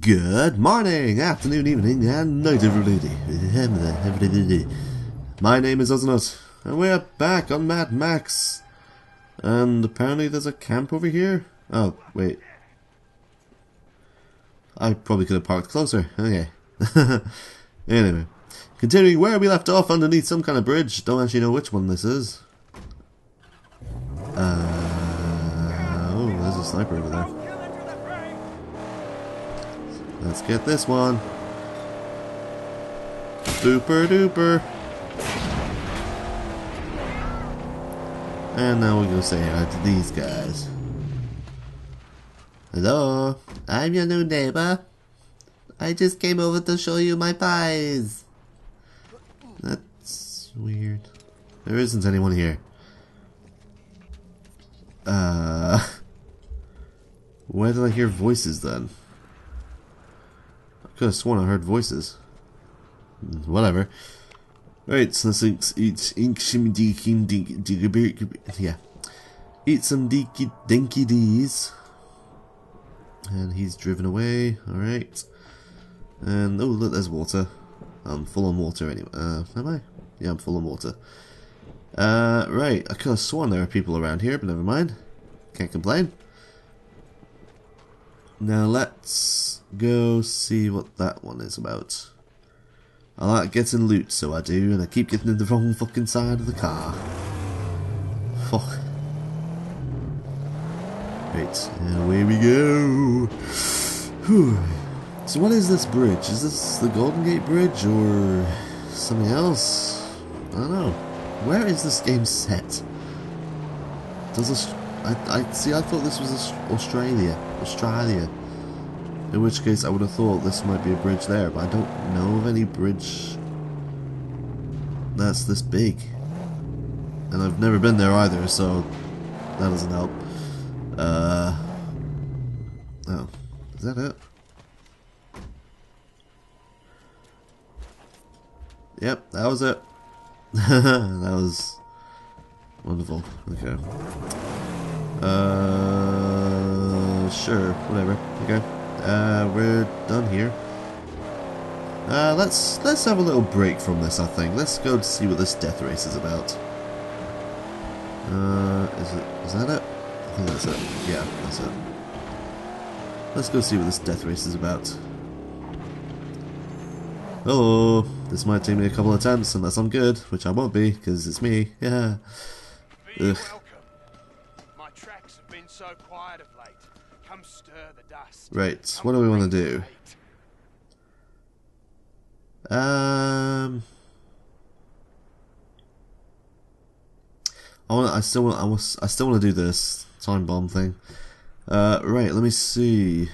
Good morning, afternoon, evening, and night, everybody. My name is Osnot, and we're back on Mad Max. And apparently there's a camp over here. Oh, wait. I probably could have parked closer. Okay. Anyway. Continuing where we left off underneath some kind of bridge. Don't actually know which one this is. Oh, there's a sniper over there. Let's get this one. Dooper dooper. And now we're gonna say hi to these guys. Hello, I'm your new neighbor. I just came over to show you my pies. That's weird. There isn't anyone here. Where did I hear voices then? I could have sworn I heard voices. Whatever. Alright, so let's eat some dinky dinky dees. And he's driven away. Alright. And oh look, there's water. I'm full on water anyway. Am I? Yeah, I'm full on water. Right, I could have sworn there are people around here, but never mind. Can't complain. Now let's go see what that one is about. I like getting loot, so I do, and I keep getting in the wrong fucking side of the car. Fuck. Right, and away we go. Whew. So what is this bridge? Is this the Golden Gate Bridge or something else? I don't know. Where is this game set? Does this... I see, I thought this was Australia. In which case, I would have thought this might be a bridge there, but I don't know of any bridge that's this big. And I've never been there either, so that doesn't help. Oh, is that it? Yep, that was it. That was wonderful. Okay. Sure, whatever. Okay. We're done here. Let's have a little break from this, I think. Let's go to see what this death race is about. Is that it? I think that's it. Yeah, that's it. Let's go see what this death race is about. Hello. This might take me a couple of attempts unless I'm good, which I won't be, because it's me. Yeah. Ugh. So quiet of late. Come stir the dust. Right, what do we want to do? I still want to do this time bomb thing. Right, let me see.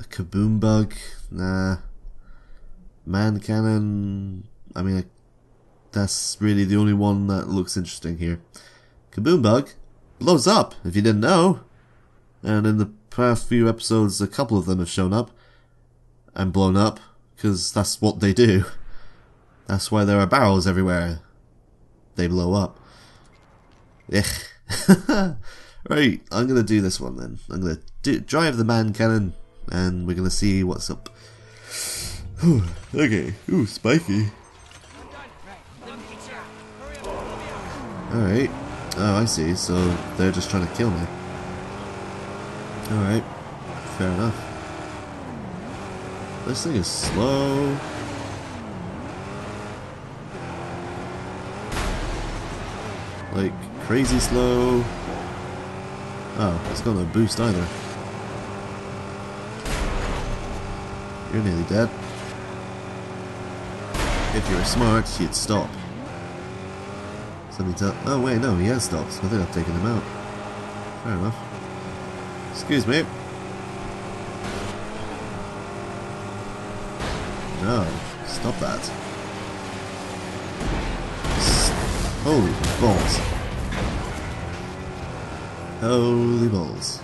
A kaboom bug. Nah. Man cannon. I mean, that's really the only one that looks interesting here. Kaboom bug blows up, if you didn't know. And in the past few episodes, a couple of them have shown up and blown up, because that's what they do. That's why there are barrels everywhere. They blow up. Ech. Right, I'm going to do this one then. I'm going to drive the man cannon, and we're going to see what's up. Whew, okay, ooh, spiky. Alright. Oh, I see, so they're just trying to kill me. Alright, fair enough. This thing is slow. Like, crazy slow. Oh, it's got no boost either. You're nearly dead. If you were smart, you'd stop. Oh wait, no, he has stopped. I think I've taken him out. Fair enough. Excuse me. No, stop that. Holy balls. Holy balls.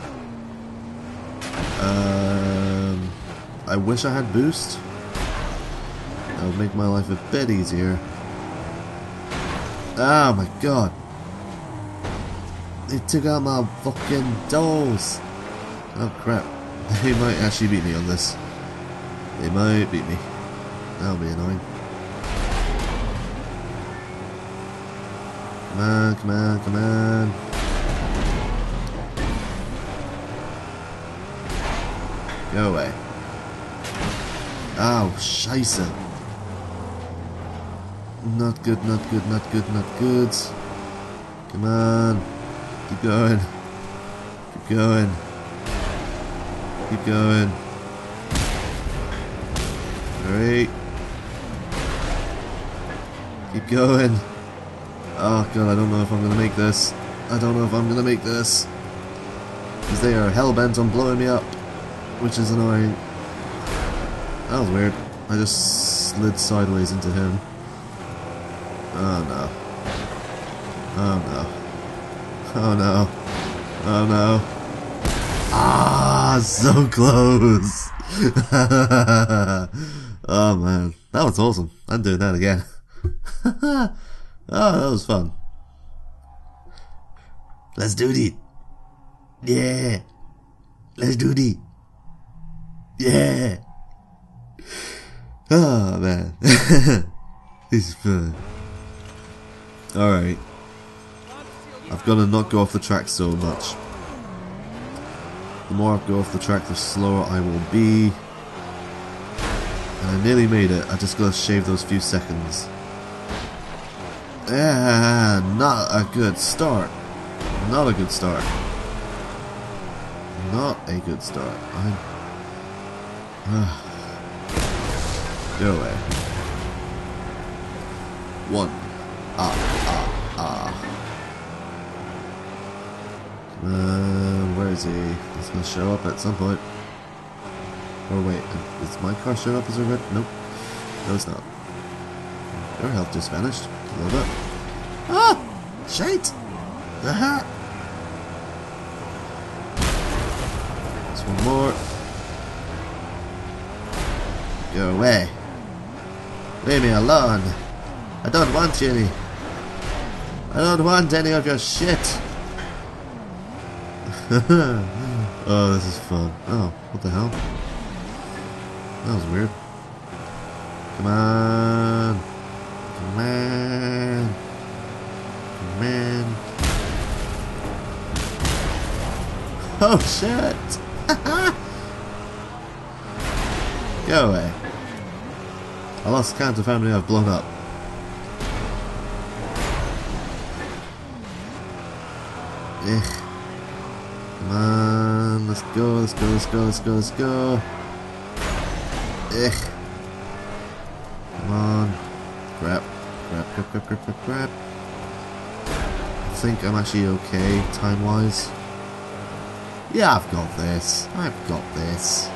I wish I had boost. That would make my life a bit easier. Oh my god. They took out my fucking dolls. Oh crap. They might actually beat me on this. They might beat me. That'll be annoying. Come on, come on, come on. Go away. Oh, scheiße. Not good, not good, not good, not good. Come on. Keep going. Keep going. Keep going. Alright. Keep going. Oh god, I don't know if I'm gonna make this. I don't know if I'm gonna make this. Because they are hell-bent on blowing me up. Which is annoying. That was weird. I just slid sideways into him. Oh no. Oh no. Oh no. Oh no. Ah, so close! Oh man. That was awesome. I'm doing that again. Oh, that was fun. Let's do it. Yeah. Let's do it. Yeah. Oh, man. This is fun. Alright. I've got to not go off the track so much. The more I go off the track, the slower I will be. And I nearly made it. I just got to shave those few seconds. Yeah, not a good start. Not a good start. Not a good start. I'm... Go away. One. Come on, where is he? He's gonna show up at some point. Oh wait, does my car show up as a red? Nope. No, it's not. Your health just vanished. A little bit. Ah! Shite! Aha! Just one more. Go away. Leave me alone. I don't want you any. I don't want any of your shit. Oh, this is fun. Oh, what the hell? That was weird. Come on. Man, man. Oh shit! Go away. I lost count of how many I've blown up. Ech. Come on, let's go, let's go, let's go, let's go, let's go. Ech. Come on. Crap. Crap. I think I'm actually okay time-wise. Yeah, I've got this. I've got this.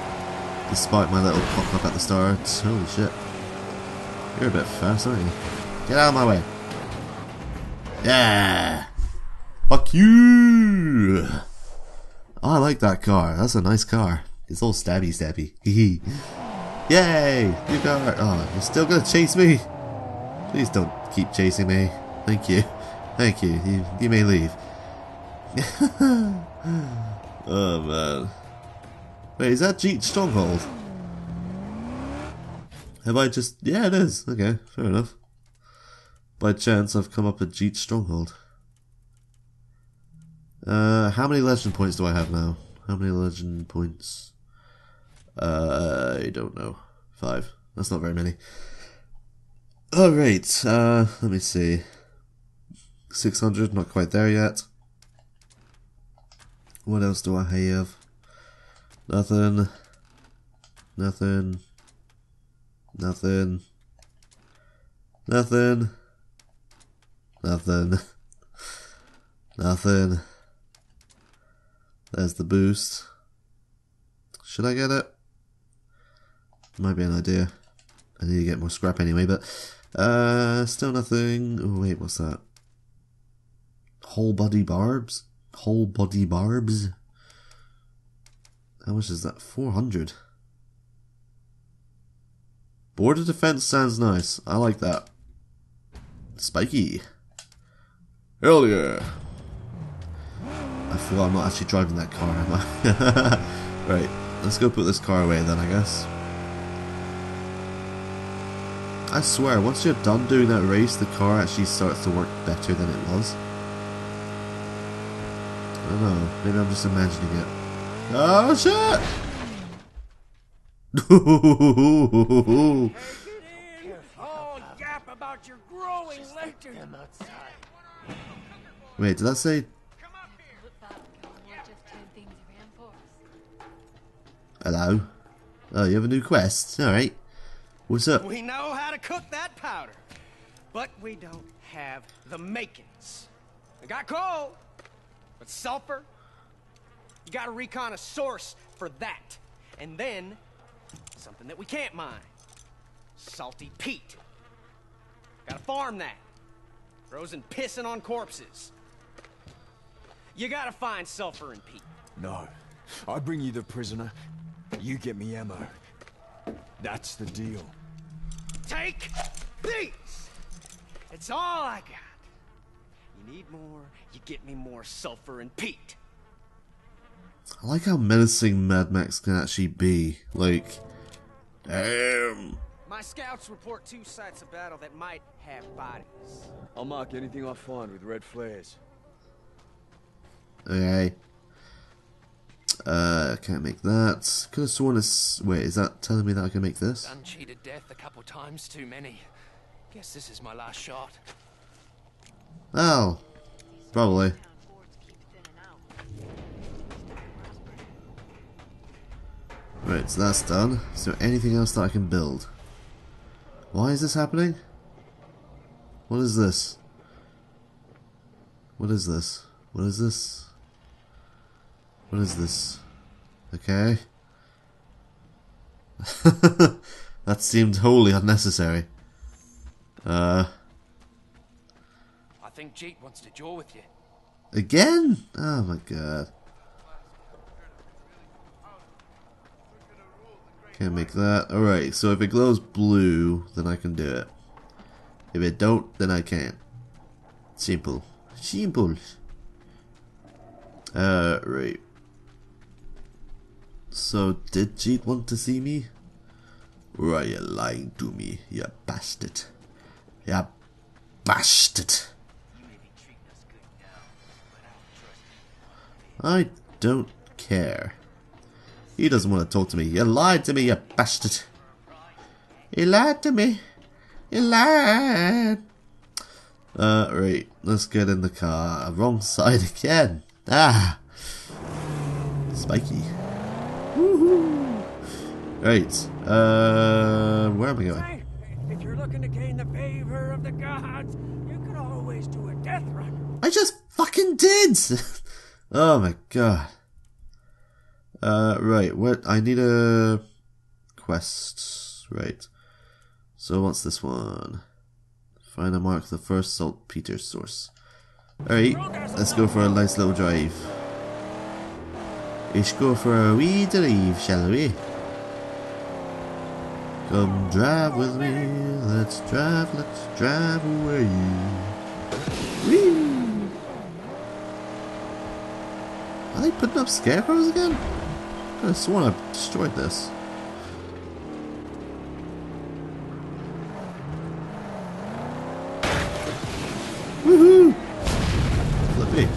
Despite my little cock-up at the start. Holy shit. You're a bit fast, aren't you? Get out of my way. Yeah! Fuck you! Oh, I like that car. That's a nice car. It's all stabby-stabby. Hehe. Yay! You got it. Oh, you're still gonna chase me? Please don't keep chasing me. Thank you. Thank you. You may leave. Oh, man. Wait, is that Jeet Stronghold? Have I just... Yeah, it is. Okay, fair enough. By chance, I've come up at Jeet Stronghold. How many legend points do I have now? How many legend points? I don't know. 5. That's not very many. Alright, let me see. 600, not quite there yet. What else do I have? Nothing. Nothing. Nothing. Nothing. Nothing. Nothing. There's the boost. Should I get it? Might be an idea. I need to get more scrap anyway, but... still nothing. Oh, wait, what's that? Whole body barbs? Whole body barbs? How much is that? 400. Border defense sounds nice. I like that. Spiky. Hell yeah. I feel I'm not actually driving that car, am I? Right, let's go put this car away then, I guess. I swear, once you're done doing that race, the car actually starts to work better than it was. I don't know, maybe I'm just imagining it. Oh shit! Wait, did that say? Hello. Oh, you have a new quest. All right. What's up? We know how to cook that powder, but we don't have the makings. We got coal, but sulfur. You got to recon a source for that, and then something that we can't mine. Salty peat. Got to farm that. Frozen pissing on corpses. You got to find sulfur and peat. No, I bring you the prisoner. You get me ammo. That's the deal. Take these! It's all I got. You need more, you get me more sulfur and peat. I like how menacing Mad Max can actually be. Like, damn. My scouts report two sites of battle that might have bodies. I'll mark anything I find with red flares. Okay. Can't make that. Could have sworn it's... Wait, is that telling me that I can make this? Done cheated death a couple times too many. Guess this is my last shot. Oh, probably. Right, so that's done. Is there anything else that I can build? Why is this happening? What is this? What is this? What is this? What is this? Okay. That seemed wholly unnecessary. I think Jeet wants to jaw with you. Again? Oh my god. Can't make that. Alright, so if it glows blue, then I can do it. If it don't, then I can't. Simple. Simple. Right. So, did Jeet want to see me? Or are you lying to me, you bastard? You bastard! I don't care. He doesn't want to talk to me. You lied to me, you bastard! He lied to me! He lied! Right, let's get in the car. Wrong side again! Ah! Spiky. Woohoo! Right, where am I going? If you're looking to gain the favor of the gods, you could always do a death run. I just fucking did! Oh my god. Right, what? I need a quest. Right. So what's this one? Find and mark the first saltpeter source. Alright, let's go for a nice little drive. Let's go for a wee drive, shall we? Come drive with me, let's drive away. Whee! Are they putting up scarecrows again? I could have sworn I destroyed this. Woohoo! Flippy.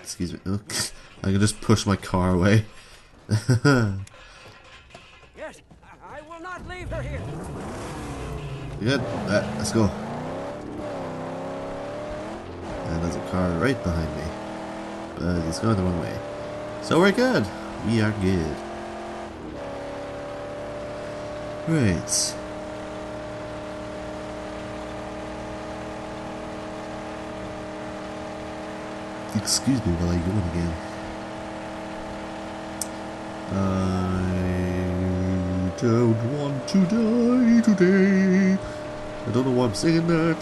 Excuse me. Oh, I can just push my car away. Yes, I will not leave her here. Good. Let's go. And there's a car right behind me. But it's going the wrong way. So we're good. We are good. Right. Excuse me while I go in again. I don't want to die today. I don't know why I'm saying that.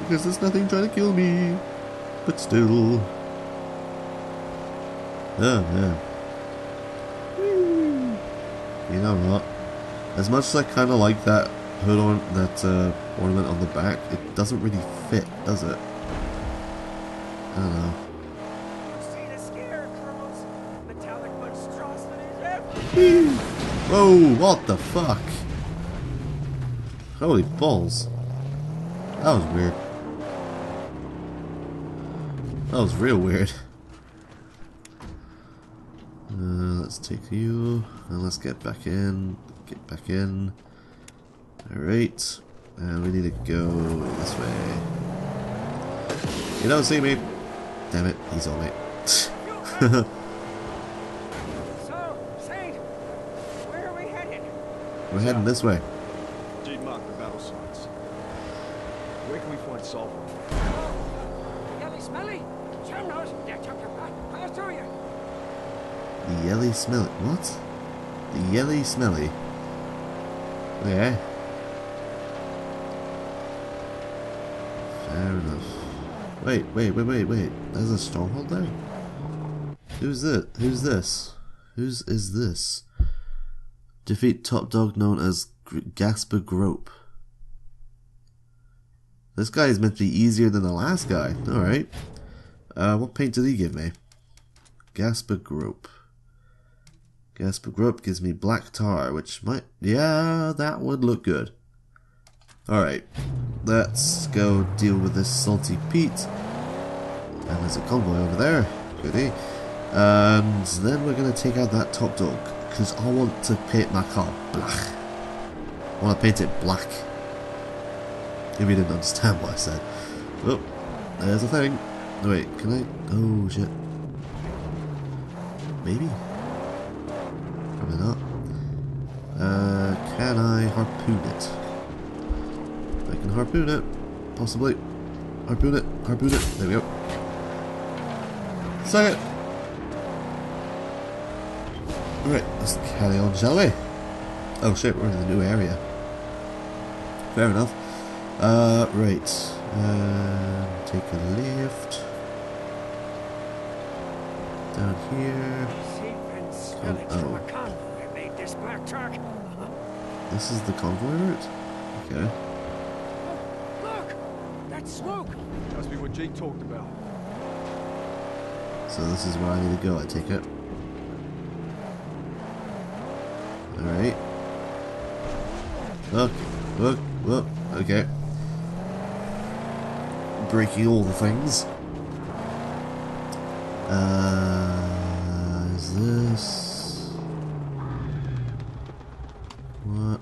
Because there's nothing trying to kill me. But still. Oh man. Whee. You know what? As much as I kind of like that hood on that ornament on the back, it doesn't really fit, does it? I don't know. See the scarecrows, metallic wood straws. Whoa, what the fuck? Holy balls. That was weird. That was real weird. Let's take you and let's get back in. Get back in. Alright. And we need to go this way. You don't see me. Damn it, he's on it. So, Saint, where are we headed? We're heading this way. Jeet marked the battle sites. Where can we find sulfur? Yelly smelly. Chum knows. That took your butt. Pass through you. The yelly smelly. What? The yelly smelly. Okay. Fair enough. Wait. There's a stronghold there? Who's it? Who's this? Whose is this? Defeat top dog known as Gaspa Grope. This guy is meant to be easier than the last guy. Alright. What paint did he give me? Gaspa Grope. Gaspa Grope gives me black tar, which might... yeah, that would look good. Alright. Let's go deal with this salty Pete. And there's a convoy over there. Goody. And then we're going to take out that top dog, because I want to paint my car black. I want to paint it black. If you didn't understand what I said. Oh, there's a thing. Wait, can I? Oh, shit. Maybe? Probably not. Can I harpoon it? I can harpoon it. Possibly. Harpoon it. Harpoon it. There we go. Suck it. Right, let's carry on, shall we? Oh shit, we're in the new area. Fair enough. Right. Take a left. Down here. Oh. This is the convoy route? Okay. Look! That smoke! Must be what Jake talked about. So this is where I need to go, I take it. Alright. Look. Okay. Breaking all the things. Is this... what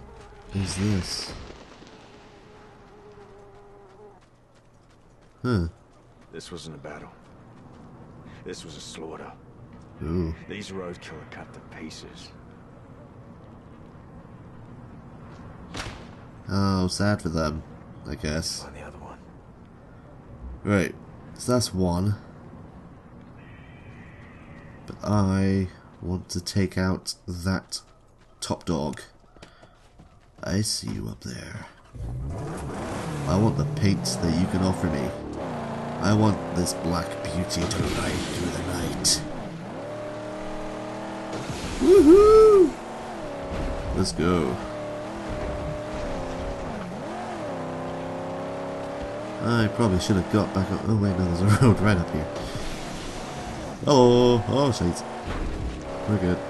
is this? Huh. This wasn't a battle. This was a slaughter. Ooh. These roadkill are cut to pieces. Oh, sad for them, I guess. On the other one. Right, so that's one. But I want to take out that top dog. I see you up there. I want the paint that you can offer me. I want this black beauty to ride through the night. Woohoo! Let's go. I probably should have got back up. Oh wait, no, there's a road right up here. Hello! Oh shit. We're good.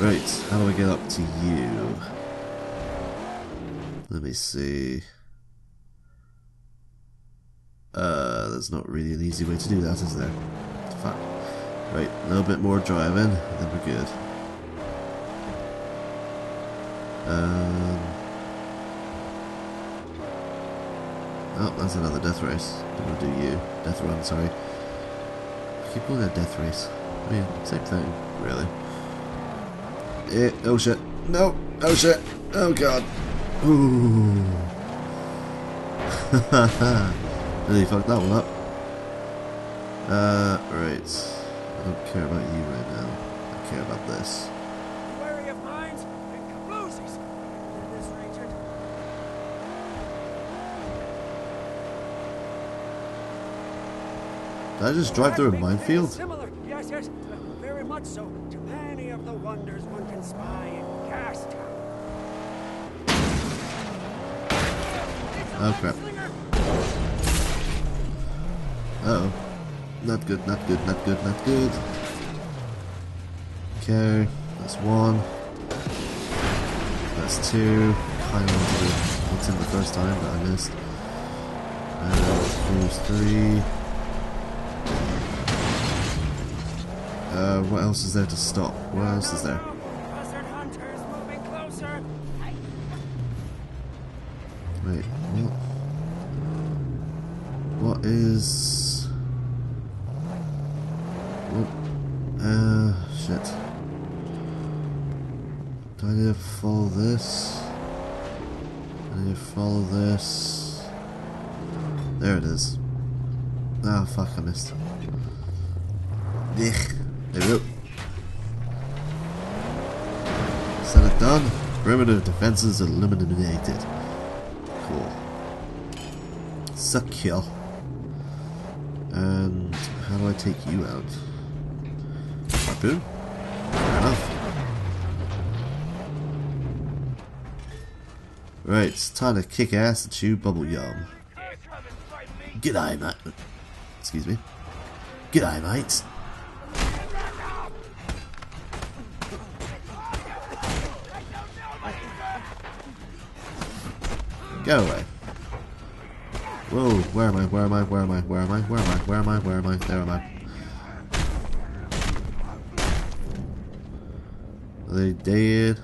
Right, how do I get up to you? Let me see. That's not really an easy way to do that, is there? Fuck. Right, a little bit more driving, and then we're good. Oh, that's another death race. I'm gonna do you. Death run, sorry. I keep calling it a death race. I mean, same thing, really. Yeah, oh shit. No! Oh shit! Oh god! Ooh! Really fucked that one up. Right. I don't care about you right now. I care about this. Did I just drive through a minefield? Similar, yes, very much so. To many of the wonders one can spy in Gastown. Oh crap! Uh-oh, not good. Okay, That's one. That's two. Kind of looked in the first time, but I missed. There's three. What else is there to stop? What else is there? Wait, what? What is... What? Shit. Do I need to follow this? I need to follow this. There it is. Ah, fuck, I missed. Ech. There we go. Set it done. Perimeter defenses eliminated. Cool. Secure. And how do I take you out? Harpoon? Fair enough. Right, it's time to kick ass and chew bubblegum. G'day, mate. Excuse me. G'day, mate. Go away. Whoa, where am I? Where am I? Where am I? Where am I? Where am I? Where am I? Where am I? There am I. Are they dead?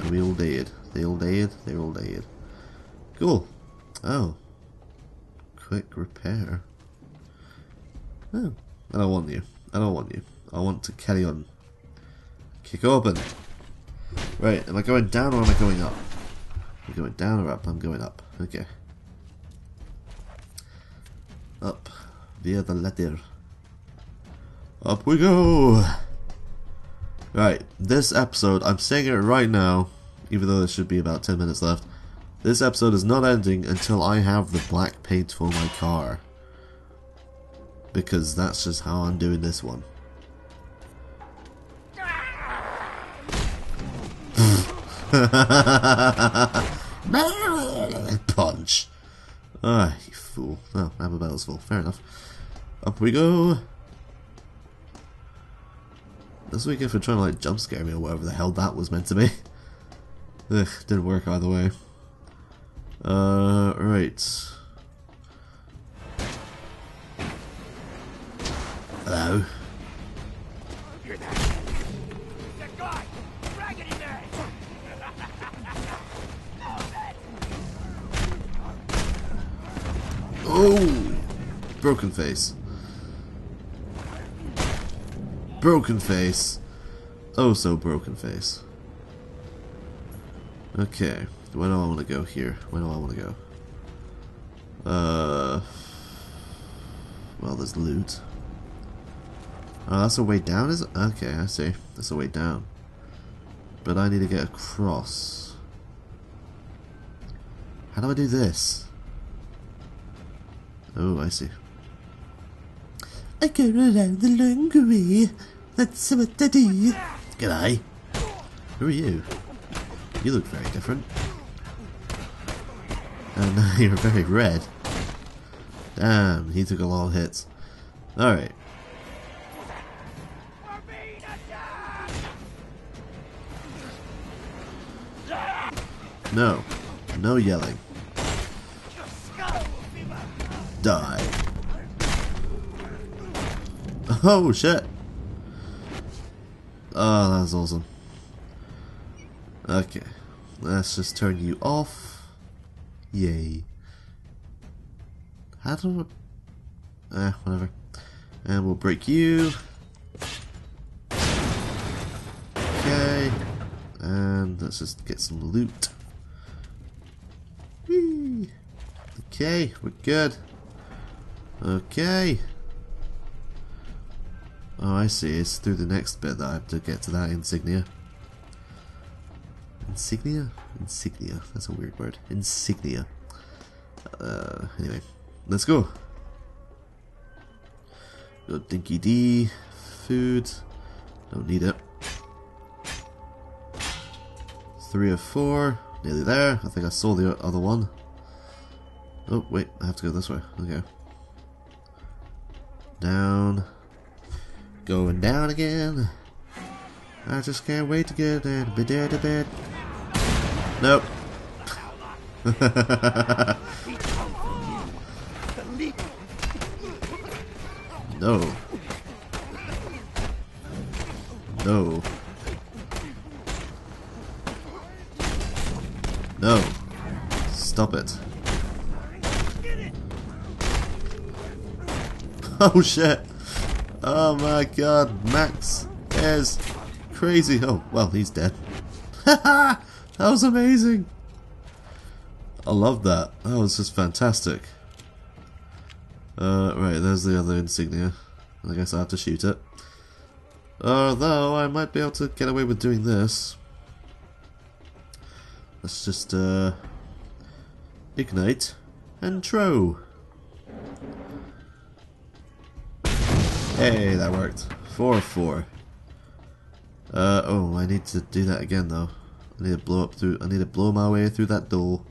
Are we all dead? They all dead? They're all dead. Cool. Oh. Quick repair. Oh. I don't want you. I don't want you. I want to carry on. Kick open. Right, am I going down or am I going up? I'm going down or up? I'm going up. Okay. Up. Via the ladder. Up we go! Right. This episode, I'm saying it right now, even though there should be about 10 minutes left. This episode is not ending until I have the black paint for my car. Because that's just how I'm doing this one. Punch! Ah, you fool. Oh, ammo barrel's full. Fair enough. Up we go! That's what we get for trying to like jump scare me or whatever the hell that was meant to be. Ugh, didn't work either way. Right. Hello. Oh! Broken face. Broken face. Oh, so broken face. Okay. Where do I want to go here? Where do I want to go? Well, there's loot. Oh, that's a way down, is it? Okay, I see. That's a way down. But I need to get across. How do I do this? Oh, I see. I go around the lingerie. That's what I do. G'day. Who are you? You look very different. And you're very red. Damn, he took a lot of hits. Alright. No. No yelling. Die. Oh shit. Oh, that's awesome. Okay. Let's just turn you off. Yay. How do I... whatever. And we'll break you. Okay. And let's just get some loot. Whee. Okay, we're good. Okay. Oh, I see. It's through the next bit that I have to get to that insignia. Insignia? Insignia. That's a weird word. Insignia. Anyway. Let's go. Got Dinky D. Food. Don't need it. 3 of 4. Nearly there. I think I saw the other one. Oh, wait. I have to go this way. Okay. Down. Going down again. I just can't wait to get there. Be there to bed. Nope. No. No. No. Stop it. Oh shit. Oh my god. Max is crazy. Oh, well, he's dead. Haha! That was amazing. I love that. That was just fantastic. Right, there's the other insignia. I guess I have to shoot it. Although, I might be able to get away with doing this. Let's just, ignite and throw. Hey, that worked. 4 of 4. Oh, I need to do that again, though. I need to blow my way through that door.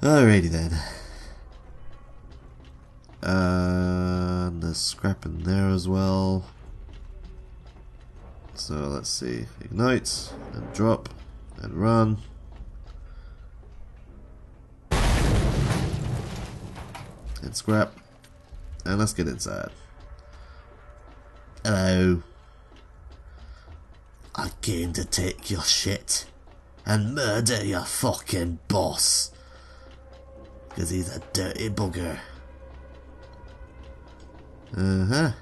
Alrighty then. And there's scrap in there as well. So let's see. Ignite and drop and run. And scrap. And let's get inside. Hello. I came to take your shit and murder your fucking boss. Because he's a dirty bugger. Uh-huh.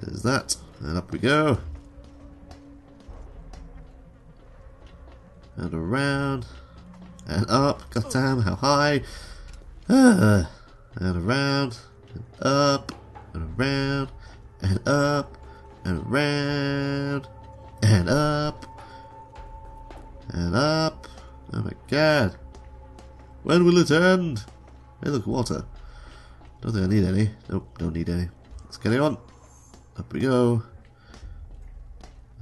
There's that. And up we go. And around. And up. God damn, how high. And around. And up. And around. And up. And around. And up. And up. Oh my god. When will it end? Hey, look, water. Don't think I need any. Nope, don't need any. Let's get it on. Up we go.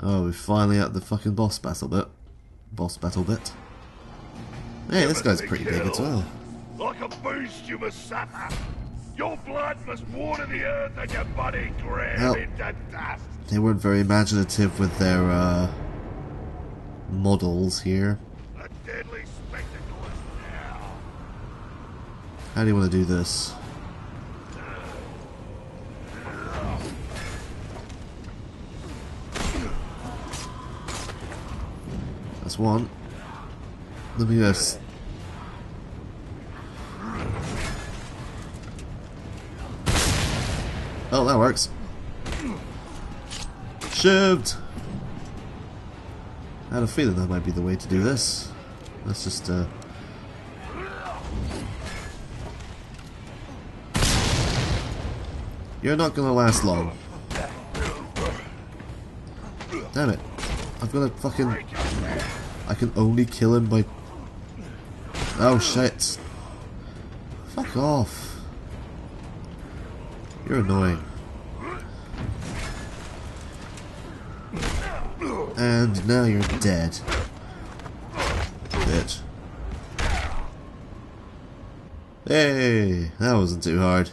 Oh, we're finally at the fucking boss battle bit. Hey, this guy's pretty big as well. Like a beast, you must suffer. Your blood must water the earth and your body ground into dust. They weren't very imaginative with their models here. A deadly spectacle is now. How do you want to do this? That's one. Let me guess. Oh, that works. Shoved! I had a feeling that might be the way to do this. Let's just, You're not gonna last long. Damn it. I've got to fucking... I can only kill him by... Oh shit. Fuck off. You're annoying. And now you're dead. Bitch. Hey, that wasn't too hard.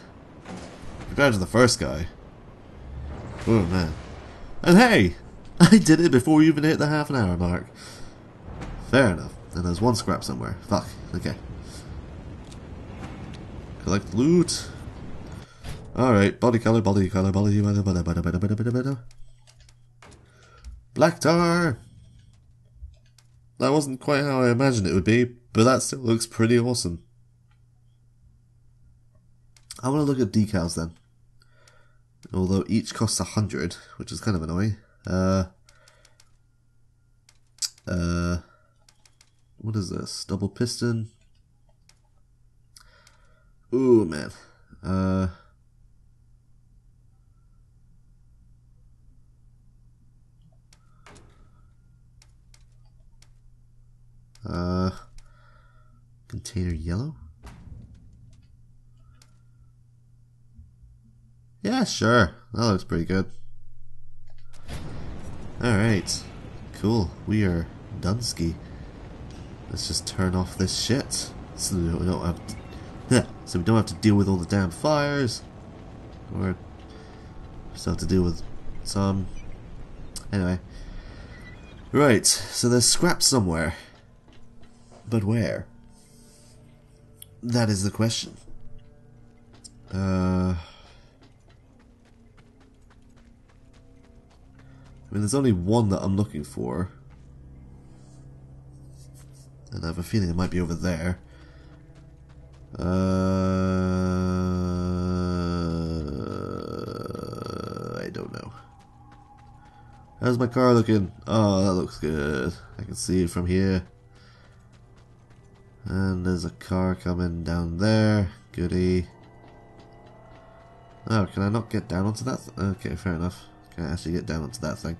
Compared to the first guy. Oh man. And hey! I did it before you even hit the half-an-hour mark. Fair enough. And there's one scrap somewhere. Fuck. Okay. Collect loot. Alright, body color. Black tar! That wasn't quite how I imagined it would be, but that still looks pretty awesome. I want to look at decals then. Although each costs 100, which is kind of annoying. What is this? Double piston? Ooh, man. Container yellow? Yeah, sure. That looks pretty good. Alright. Cool. We are done-ski. Let's just turn off this shit. So we don't have to, deal with all the damn fires. Or still have to deal with some Anyway. Right, so there's scrap somewhere. But where? That is the question. I mean, there's only one that I'm looking for. And I have a feeling it might be over there. I don't know. How's my car looking? Oh, that looks good. I can see it from here. And there's a car coming down there. Goody. Oh, can I not get down onto that? Okay, fair enough. Can I actually get down onto that thing?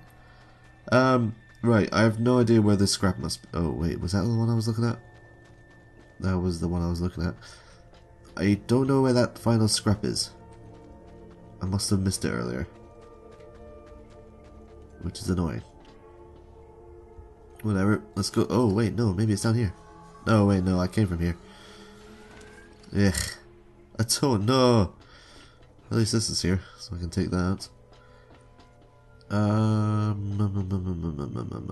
Right, I have no idea where this scrap must be. Oh, wait, was that the one I was looking at? That was the one I was looking at. I don't know where that final scrap is. I must have missed it earlier. Which is annoying. Whatever, let's go. Oh, wait, no, maybe it's down here. Oh, wait, no, I came from here. Ugh. I don't know. At least this is here, so I can take that out. I don't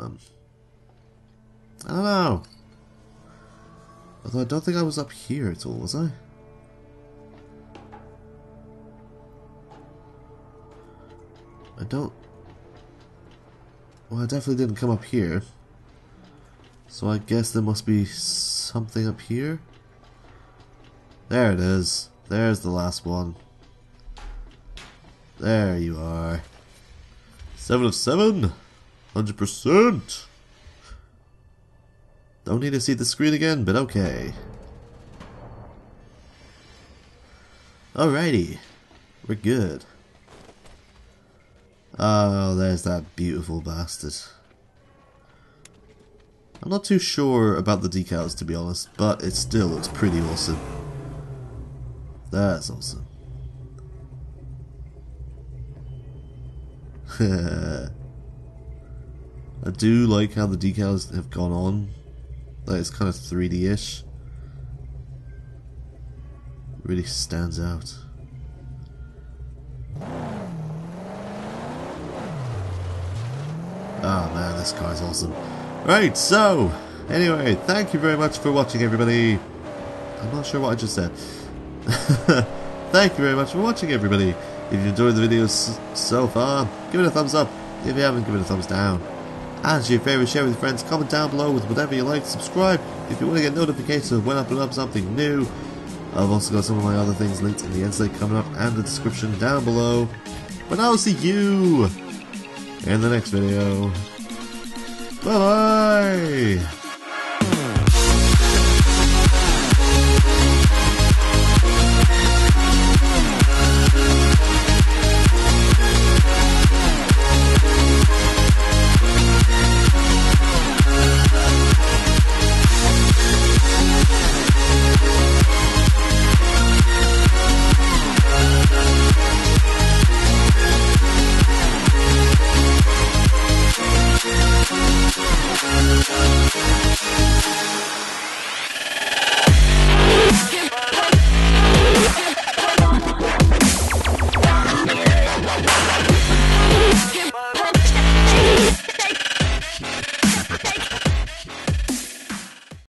know. Although I don't think I was up here at all, was I? I don't... Well, I definitely didn't come up here. So I guess there must be something up here. There it is. There's the last one. There you are. 7 of 7, 100%. Don't need to see the screen again, but okay. Alrighty, we're good. Oh, there's that beautiful bastard. I'm not too sure about the decals, to be honest, but it still looks pretty awesome. That's awesome. I do like how the decals have gone on. Like, it's kind of 3D-ish. Really stands out. Ah, oh, man, this car's awesome. Right, so anyway, thank you very much for watching, everybody. I'm not sure what I just said. Thank you very much for watching, everybody. If you enjoyed the video so far, give it a thumbs up. If you haven't, give it a thumbs down. As your favourite, share with your friends, comment down below with whatever you like, subscribe if you want to get notifications of when I put up something new. I've also got some of my other things linked in the end slate coming up and the description down below. But I'll see you in the next video. Bye bye!